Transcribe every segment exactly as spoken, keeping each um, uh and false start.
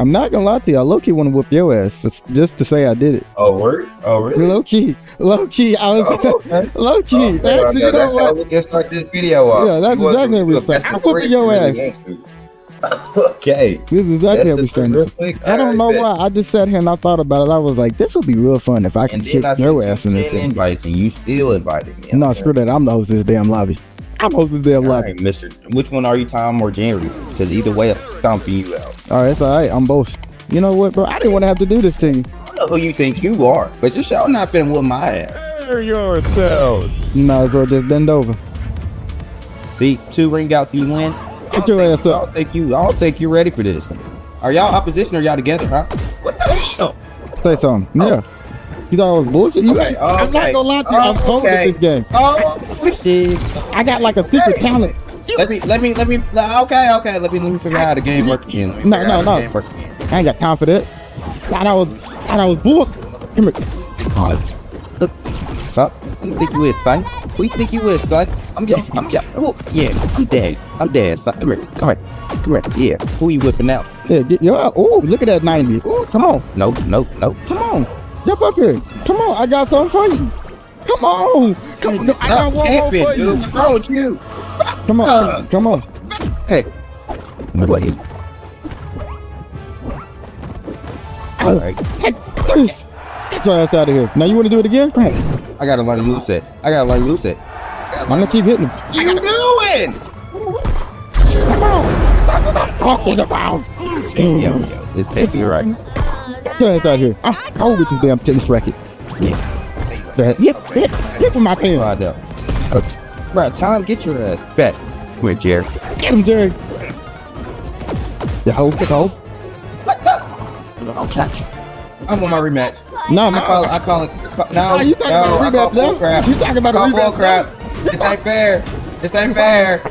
I'm not gonna lie to you, I low-key want to whoop your ass for, just to say I did it. Oh, word? Oh, really? Low-key. Low-key. I was oh, okay. Low-key. Oh, actually, no, no, you know that's what? How we can start this video off. Yeah, that's you exactly how we start. I'm whooping your ass. Okay. This is exactly how we started. I don't right, know bet. why. I just sat here and I thought about it. I was like, this would be real fun if I could kick your ass in this thing. Invites and you still invited me. No, screw that. I'm the host of this damn lobby. I'm hosting the damn lobby. All right, mister. Which one are you, Tom or January? Because either way, I'm stomping you out. All right, it's all right. I'm both. You know what, bro? I didn't want to have to do this thing. I don't know who you think you are, but you're sure not finna with my ass. Hear yourself. You might as well just bend over. See, two ring outs, you win. Get your ass up. I don't think you, I don't think you're ready for this. Are y'all opposition or y'all together, huh? What the hell? Say something. Oh. Yeah. You thought I was bullshit? You okay, okay. I'm not gonna lie to you. Oh, I'm cold okay. at this game. Oh, shit. I got like a secret hey. talent. Let me, let me, let me. Okay, okay. Let me, let me figure I, out how the game works again. Let me no, no, no. I ain't got time for that. Thought I was, thought I was bullshit. Come here. Oh, look. What's up? Who you think you is, son? Who you think you is, son? I'm just, I'm just. Oh, yeah, I'm dead. I'm dead, son. Come here. Come here. Come here. Yeah. Who you whipping out? Yeah, get your. Oh, look at that ninety. Oh, come on. No, no, no. Come on. Jump up here. Come on, I got something for you. Come on. Come on. No, I got one more for you. What's wrong with you? Come on. Uh, come on. Hey. Wait. All right. Take this. Get your ass out of here. Now you want to do it again? Come on. I got to learn a moveset. I got to learn a moveset. I'm going to keep hitting him. You doing? Come on. Talk to the bounce. Yo, yo. It's taking you right. Get your ass out here. I'm cold with this damn tennis racket. Yeah. Get, get, get, get from my thing. Okay. Bro, Tom, get your ass back. Come here, Jerry. Get him, Jerry. The hoe, the hoe. What the? I'm on my rematch. No, no. I call it, I call it, I call it. No, no, you talking no, about a rematch now? Crap. You talking about a rematch now? Crap. This ain't fair. This ain't fair. This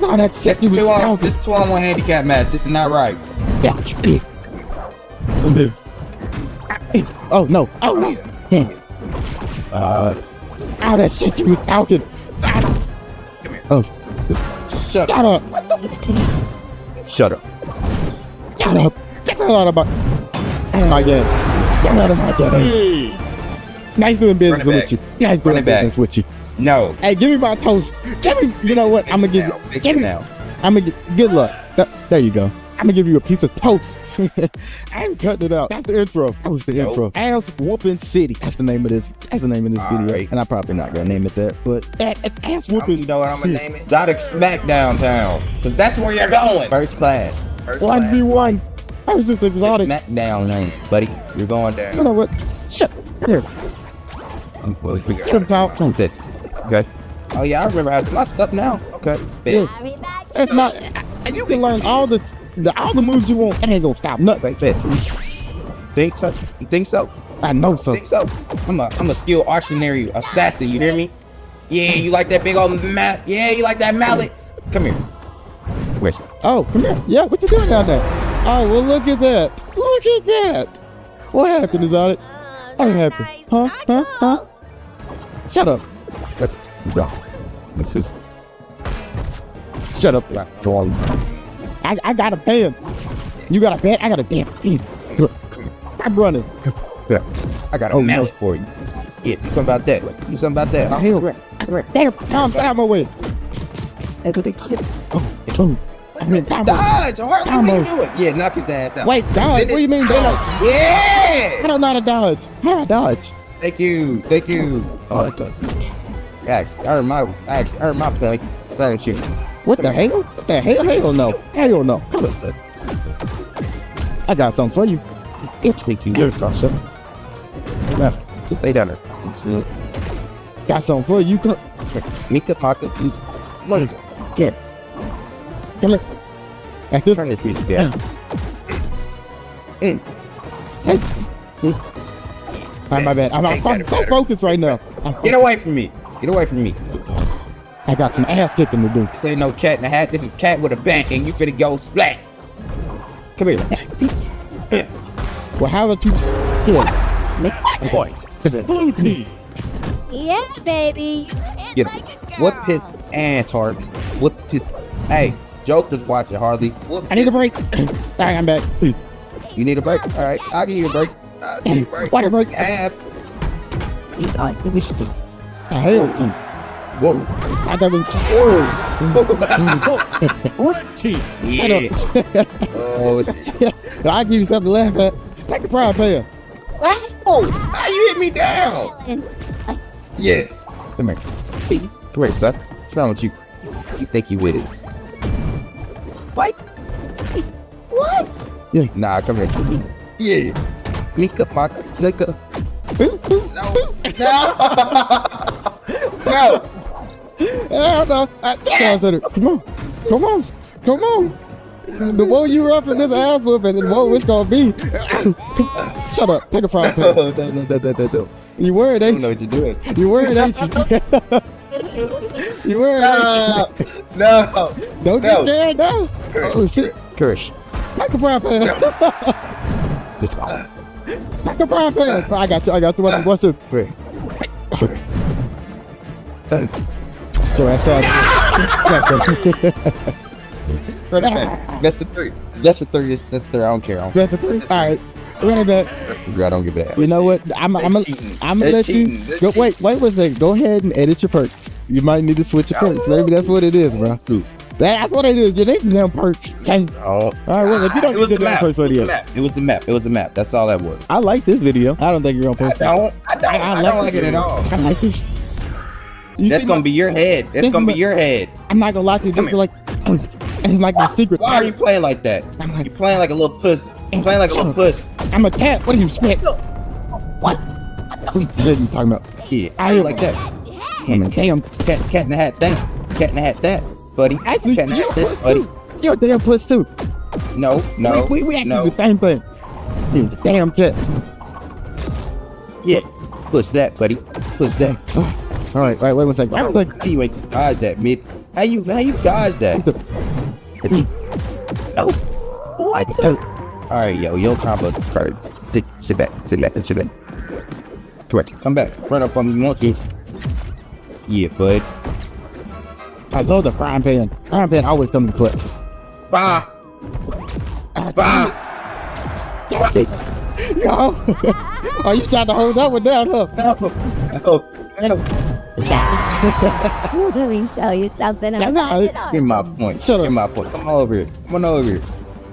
is two on, this two on one handicap match. This is not right. That's big. I'm big. Oh no! Oh no! Yeah. Uh, oh, that shit you was talking. Ah. Come here. Oh, shut up! What the? Shut up! Shut up! Get the hell out of my! Oh my god! Get out of my daddy! Nice doing business with you. Nice doing business with you. No. Hey, give me my toast. Give me. You know what? I'm gonna give now. you. Give me now. I'm gonna get. Good luck. Th there you go. I'm gonna give you a piece of toast. I'm cutting it out. That's the intro. That was the nope. intro. Ass Whooping City. That's the name of this. That's the name of this All video. Right. And I'm probably not gonna name it that, but that, it's Ass Whooping. You know what I'm gonna name it? Xotic Smackdown Town. Cause that's where you're going. First class. one v one. I was just Xotic. Smackdown name, buddy. You're going down. You know what? Shut here. I'm going to get him out. Okay. Oh yeah, I remember how to do my stuff now. Okay. Yeah. It's not. You can learn all the. The, all the moves you want, it ain't gonna stop nothing. Think so? You think so? I know so. Think so? I'm a, I'm a skilled auctioneer assassin. You hear me? Yeah, you like that big old mallet? Yeah, you like that mallet? Come here. Where's it? Oh, come here. Yeah, what you doing down there? Oh, well, look at that. Look at that. What happened, Xotic? What happened? Huh? Huh? Huh? Shut up. Shut up, Jordan. I, I got a band. You got a band? I got a damn band. I'm running. Yeah. I got a oh, mouth for you. Yeah, do something about that. Do something about that. Huh? Hell, damn, Tom, get out of my way. Oh, oh. I mean, Tom. Dodge, Harley, Tom, what are you doing? Yeah, knock his ass out. Wait, dodge? What do you mean dodge? Yeah! I don't know how to dodge. How do I dodge? Thank you. Thank you. Oh, that's a... I earned my... I earned my play. Silent shit. What the hell? What the hell? Hell no. Hell no. Come on, sir. I got something for you. It's me too. You're awesome. Just stay down there. Got something for you. Come Mika pocket. What is it? Get. Come here. At this turn this music down. Hey. I'm my bad. I'm I'm so focused right now. Get away from me. Get away from me. I got some ass kicking to do. This ain't no cat in a hat. This is cat with a bat, and you finna go splat. Come here. Well, how about you? Here. Boy. Blue tea. Yeah, baby. It's Get like a girl. Whoop his ass, Harley. Whoop his. Hey, Joker's watching, Harley. Whoop I need his... a break. All right, I'm back. You need a break? All right, I'll give you a break. I'll give you a break. Water break. Half. Whoa. I don't even... Whoa. Yeah. Oh, I'll give you something to laugh at. Take the pride player. Oh, how you hit me down? Yes. Come here. Come here, son. What's wrong with you? You think you with it? What? What? Yeah. Nah, come here. Yeah. Lick up, Mark. Lick up. No. No. No! Hell no! I, come on! Come on! Come on! The more you rough in this ass whooping, the more it's gonna be. Shut up! Take a five pill. No, no, no, no, no, no. You worried, ain't you? I don't know what you're doing. You worried, ain't you? You worried, no, ain't you? No! Don't no. Get scared now! Oh shit! Kirsch. Take a five pill! Take a five pill! I got you, I got you. What's up? Wait. Wait. So I saw back. That's the three. That's the three. That's the three. I don't care. I don't care. That's the three. All right, run it back. That's the three. I don't give that. You know what? I'm. I'm. I'm. I'm gonna let cheating. You. Go, wait. Wait one second. Go ahead and edit your perks. You might need to switch your perks. Maybe that's what it is, bro. That's what it is. You need the damn perks. Oh. All right. Well, if you don't need the damn perks, what it is? It was the map. It was the map. That's all that was. I like this video. I don't think you're on purpose. I don't. I don't. I, I, I don't like it at all. I like this. You That's gonna my, be your head. That's gonna my, be your head. I'm not gonna lie to you. This is like, it's like my secret. Why are you playing like that? I'm like, you're playing like a little puss. You're playing like a little puss. I'm a cat. What do you expect? What? What are you talking about? Yeah, I ain't like that. Damn, damn, cat, cat in the hat, that, cat in the hat, that, buddy. Cat in the hat, that, buddy. You're a damn puss too. No, no, we, we, we actually no. Do the same thing. Dude, the damn cat. Yeah, push that, buddy. Push that. All right, all right, wait one second. Wait, wait, wait. You ain't you dodge that, mid. How you, how you dodge that? No. What the? All right, yo, your combo card. Sit, sit back, sit back, sit back. Correct. Come back. Run up on me once. Yes. Yeah, bud. I love the frying pan. Frying pan always comes in clutch. Bah. Bah. Yo. Oh, you trying to hold that one down, huh? No. No. Let me show you something. I'm no, no. Give me my point. Shut up. Give me my point. Come on over here. Come on over here.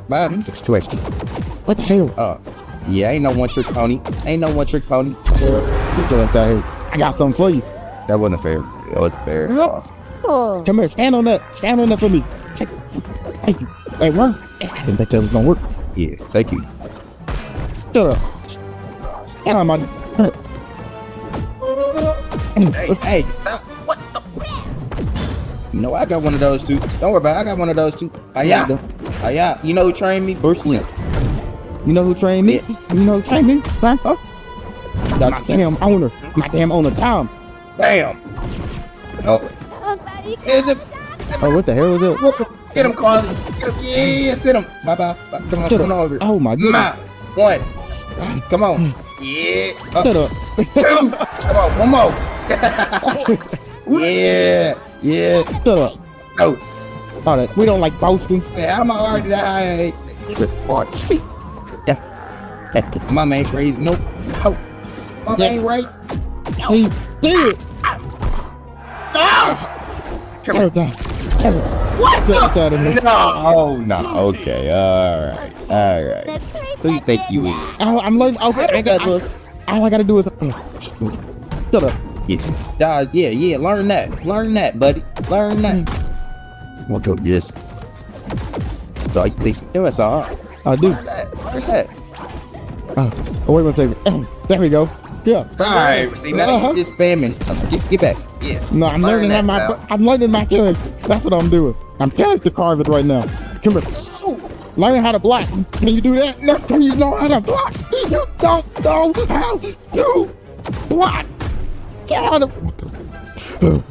Bye. What the hell? Uh, yeah, ain't no one trick pony. Ain't no one trick pony. I got something for you. That wasn't fair. That wasn't fair. Oh. Oh. Come here. Stand on that. Stand on that for me. Thank you. Hey, what? I didn't think that was gonna work. Yeah, thank you. Shut up. Stand on my... Hey, hey, stop. What the f? You know, I got one of those too. Don't worry about it. I got one of those too. Hiya. Hiya. You know who trained me? Bruce Lee. You know who trained me? You know who trained me? Huh? Huh? My, my damn owner. My damn owner, Tom. Bam. Oh. Oh, what the hell is it? What the? Get him, Carly. Get him. Yeah, sit him. Bye bye. Come on, come over. Oh, my God. One. Come on. Yeah. Uh, Shut up. Two. Come on, one more. Yeah, yeah. Shut up. No. All right, we don't like boasting. Yeah, I'm already that high. Yeah. My man's crazy. Nope. No. My yes. Man right. No. He did. No. Come on. What? The? No. Oh no. Okay. All right. All right. Who do you think you is? Oh, I'm learning. Okay. I got this. All I gotta do is. Shut up. Yeah, uh, yeah, yeah. Learn that. Learn that, buddy. Learn that. What do you just? So I think do us all. I do. Learn that. Learn that. Oh, oh, wait one second. There we go. Yeah. All right. See now uh-huh. You're just spamming. Just get back. Yeah. No, I'm learn learning that my. Now. I'm learning my character. That's what I'm doing. I'm character carving right now. Come here. Learn how to block. Can you do that? No. Can you know how to block? You don't know how to block. Get out of here.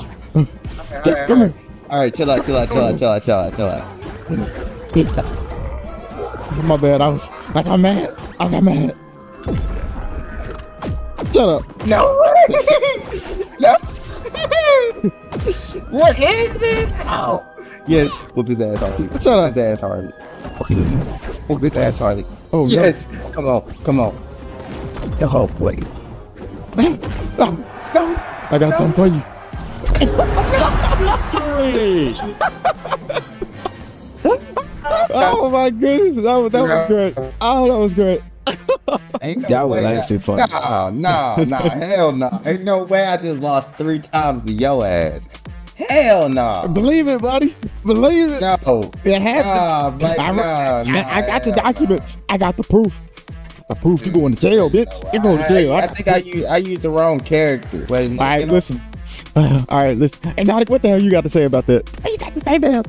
Okay, come here. Alright, chill out, chill out, chill out, chill out, chill out, chill out. My bad, I was I got mad. I got mad. Shut up. No. No. What is this? Oh. Yeah, whoop his ass, Harley. Shut up. Whoop his ass, Harley. Whoop his ass, Harley. Oh, yes! No. Come on, come on. Oh, wait. No, no, I got no. something for you. Oh my goodness, that was, that was great. Oh, that was great. Ain't no that was way actually funny. Nah, nah, nah, hell no. Nah. Ain't no way I just lost three times to your ass. Hell no. Nah. Believe it, buddy. Believe it. No. It happened. Nah, I, nah, nah, I, I got the documents. I got the proof. The proof. You going to jail, bitch. No, You're going I, to jail. I, I think I used, I used the wrong character. Wait, all right, listen. Uh, all right, listen. And hey, what the hell you got to say about that? What you got to say, man?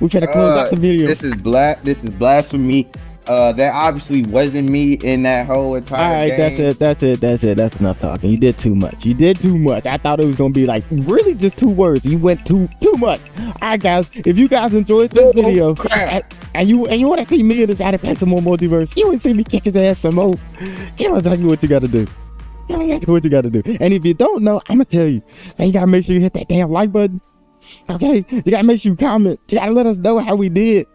We trying to close uh, out the video. This is black. This is blasphemy. Uh, that obviously wasn't me in that whole entire All right, game. that's it, that's it, that's it, that's enough talking. You did too much. You did too much. I thought it was gonna be like really just two words. You went too too much. All right, guys, if you guys enjoyed this oh, video, and, and you and you want to see me and this out of play some more MultiVersus, you want to see me kick his ass some more. You know exactly what you got to do. You know exactly what you got to do. And if you don't know, I'm gonna tell you. And you gotta make sure you hit that damn like button. Okay, you gotta make sure you comment. You gotta let us know how we did.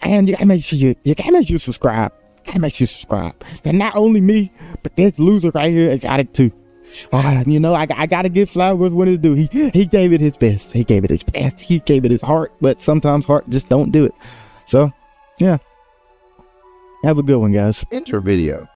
And you gotta make sure you, you gotta make sure you subscribe. You gotta make sure you subscribe. And not only me, but this loser right here is out of two. Uh, you know, I, I gotta give flowers when it's due. He he gave it his best. He gave it his best. He gave it his heart. But sometimes heart just don't do it. So, yeah. Have a good one, guys. Intro video.